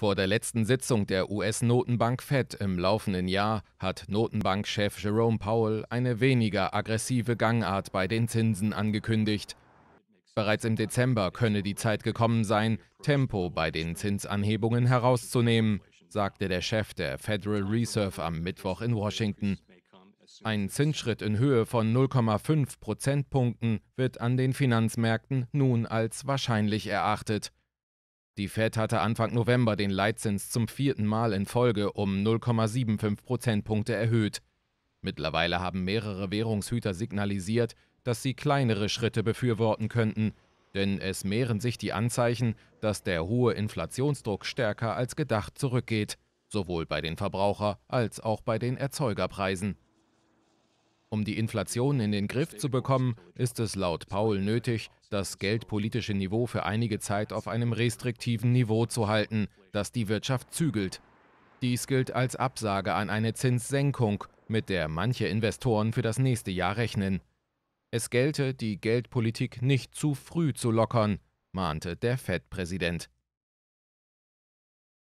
Vor der letzten Sitzung der US-Notenbank Fed im laufenden Jahr hat Notenbankchef Jerome Powell eine weniger aggressive Gangart bei den Zinsen angekündigt. Bereits im Dezember könne die Zeit gekommen sein, Tempo bei den Zinsanhebungen herauszunehmen, sagte der Chef der Federal Reserve am Mittwoch in Washington. Ein Zinsschritt in Höhe von 0,5 Prozentpunkten wird an den Finanzmärkten nun als wahrscheinlich erachtet. Die Fed hatte Anfang November den Leitzins zum 4. Mal in Folge um 0,75 Prozentpunkte erhöht. Mittlerweile haben mehrere Währungshüter signalisiert, dass sie kleinere Schritte befürworten könnten, denn es mehren sich die Anzeichen, dass der hohe Inflationsdruck stärker als gedacht zurückgeht, sowohl bei den Verbraucher- als auch bei den Erzeugerpreisen. Um die Inflation in den Griff zu bekommen, ist es laut Powell nötig, das geldpolitische Niveau für einige Zeit auf einem restriktiven Niveau zu halten, das die Wirtschaft zügelt. Dies gilt als Absage an eine Zinssenkung, mit der manche Investoren für das nächste Jahr rechnen. Es gelte, die Geldpolitik nicht zu früh zu lockern, mahnte der Fed-Präsident.